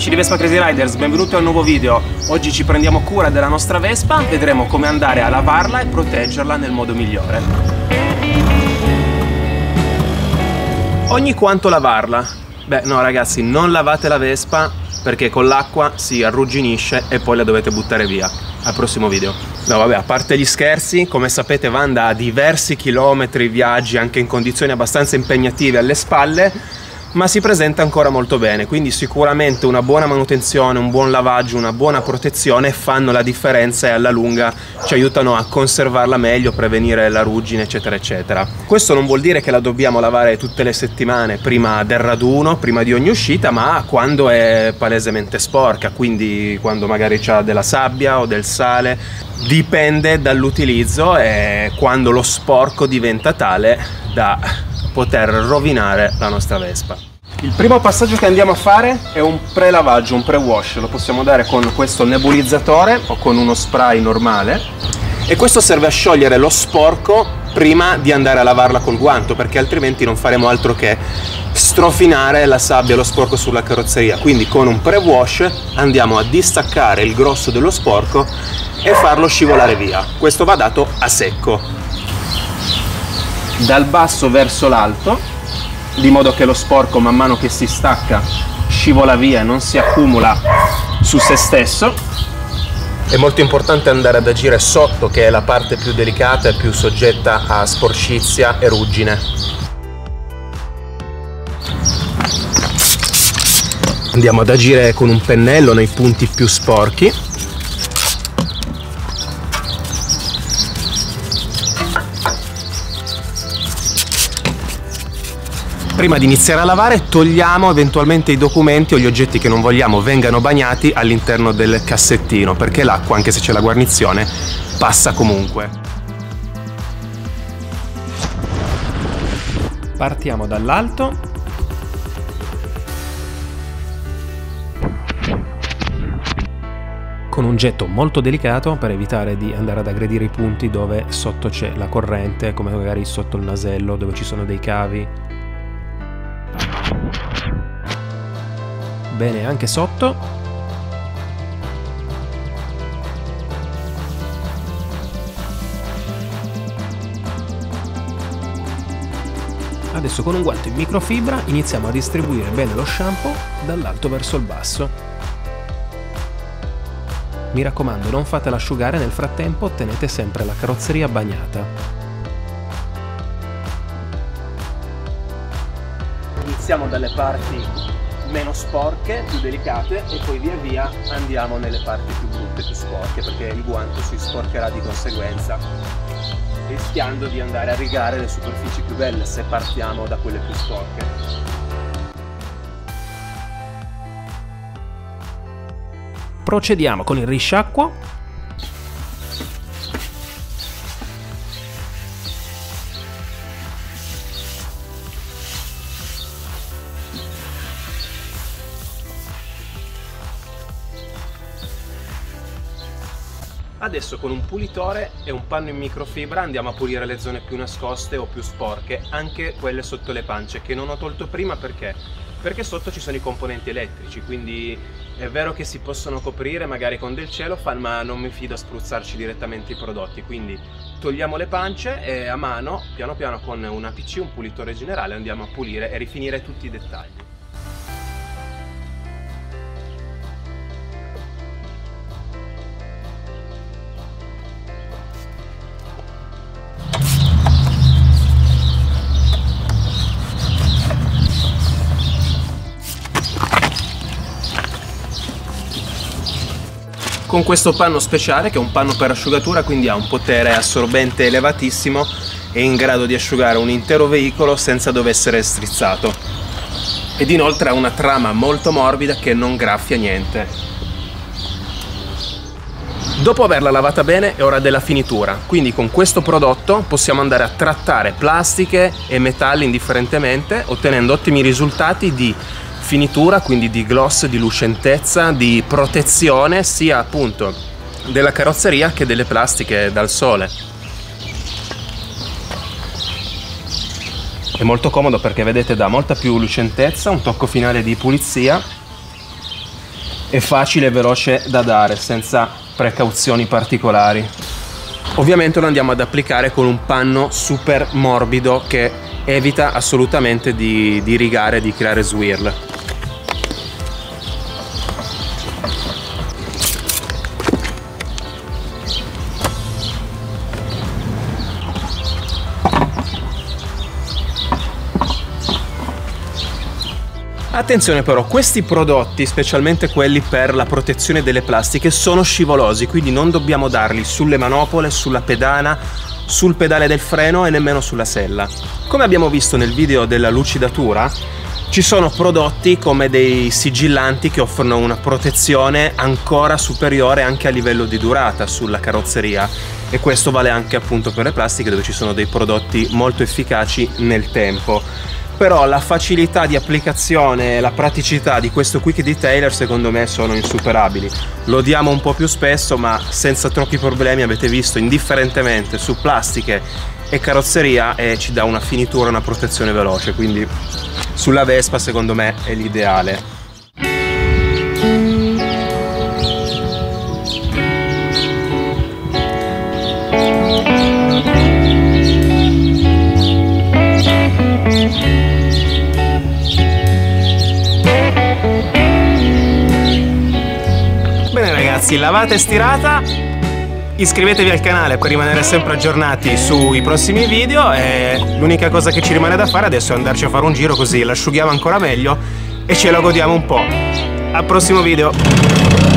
amici di Vespa Crazy Riders, benvenuti a un nuovo video. Oggi ci prendiamo cura della nostra Vespa, vedremo come andare a lavarla e proteggerla nel modo migliore. Ogni quanto lavarla? Beh no ragazzi, non lavate la Vespa perché con l'acqua si arrugginisce e poi la dovete buttare via. Al prossimo video. No vabbè, a parte gli scherzi, come sapete Vanda ha diversi chilometri, viaggi anche in condizioni abbastanza impegnative alle spalle, ma si presenta ancora molto bene, quindi sicuramente una buona manutenzione, un buon lavaggio, una buona protezione fanno la differenza e alla lunga ci aiutano a conservarla meglio, prevenire la ruggine eccetera eccetera. Questo non vuol dire che la dobbiamo lavare tutte le settimane prima del raduno, prima di ogni uscita, ma quando è palesemente sporca, quindi quando magari c'ha della sabbia o del sale, dipende dall'utilizzo e quando lo sporco diventa tale da poter rovinare la nostra Vespa. Il primo passaggio che andiamo a fare è un pre-lavaggio, un pre-wash, lo possiamo dare con questo nebulizzatore o con uno spray normale e questo serve a sciogliere lo sporco prima di andare a lavarla col guanto, perché altrimenti non faremo altro che strofinare la sabbia e lo sporco sulla carrozzeria. Quindi con un pre-wash andiamo a distaccare il grosso dello sporco e farlo scivolare via. Questo va dato a secco, dal basso verso l'alto, di modo che lo sporco man mano che si stacca scivola via e non si accumula su se stesso. È molto importante andare ad agire sotto, che è la parte più delicata e più soggetta a sporcizia e ruggine. Andiamo ad agire con un pennello nei punti più sporchi. Prima di iniziare a lavare togliamo eventualmente i documenti o gli oggetti che non vogliamo vengano bagnati all'interno del cassettino, perché l'acqua, anche se c'è la guarnizione, passa comunque. Partiamo dall'alto. Con un getto molto delicato per evitare di andare ad aggredire i punti dove sotto c'è la corrente, come magari sotto il nasello dove ci sono dei cavi. Bene, anche sotto. Adesso con un guanto in microfibra iniziamo a distribuire bene lo shampoo dall'alto verso il basso. Mi raccomando, non fatela asciugare nel frattempo, tenete sempre la carrozzeria bagnata. Iniziamo dalle parti meno sporche, più delicate, e poi via via andiamo nelle parti più brutte, più sporche, perché il guanto si sporcherà di conseguenza, rischiando di andare a rigare le superfici più belle se partiamo da quelle più sporche. Procediamo con il risciacquo. Adesso con un pulitore e un panno in microfibra andiamo a pulire le zone più nascoste o più sporche, anche quelle sotto le pance, che non ho tolto prima perché sotto ci sono i componenti elettrici, quindi è vero che si possono coprire magari con del cellophane, ma non mi fido a spruzzarci direttamente i prodotti, quindi togliamo le pance e a mano, piano piano, con un APC, un pulitore generale, andiamo a pulire e rifinire tutti i dettagli. Con questo panno speciale, che è un panno per asciugatura, quindi ha un potere assorbente elevatissimo, è in grado di asciugare un intero veicolo senza dover essere strizzato, ed inoltre ha una trama molto morbida che non graffia niente. Dopo averla lavata bene è ora della finitura, quindi con questo prodotto possiamo andare a trattare plastiche e metalli indifferentemente, ottenendo ottimi risultati di finitura, quindi di gloss, di lucentezza, di protezione sia appunto della carrozzeria che delle plastiche dal sole. È molto comodo perché vedete dà molta più lucentezza, un tocco finale di pulizia è facile e veloce da dare senza precauzioni particolari. Ovviamente lo andiamo ad applicare con un panno super morbido che evita assolutamente di rigare, di creare swirl. Attenzione però, questi prodotti, specialmente quelli per la protezione delle plastiche, sono scivolosi, quindi non dobbiamo darli sulle manopole, sulla pedana, sul pedale del freno e nemmeno sulla sella. Come abbiamo visto nel video della lucidatura, ci sono prodotti come dei sigillanti che offrono una protezione ancora superiore anche a livello di durata sulla carrozzeria, e questo vale anche appunto per le plastiche, dove ci sono dei prodotti molto efficaci nel tempo. Però la facilità di applicazione e la praticità di questo quick detailer secondo me sono insuperabili. Lo diamo un po' più spesso, ma senza troppi problemi, avete visto, indifferentemente su plastiche e carrozzeria, e ci dà una finitura, una protezione veloce, quindi sulla Vespa secondo me è l'ideale. Lavata e stirata, iscrivetevi al canale per rimanere sempre aggiornati sui prossimi video, e l'unica cosa che ci rimane da fare adesso è andarci a fare un giro, così l'asciughiamo ancora meglio e ce la godiamo un po'. Al prossimo video!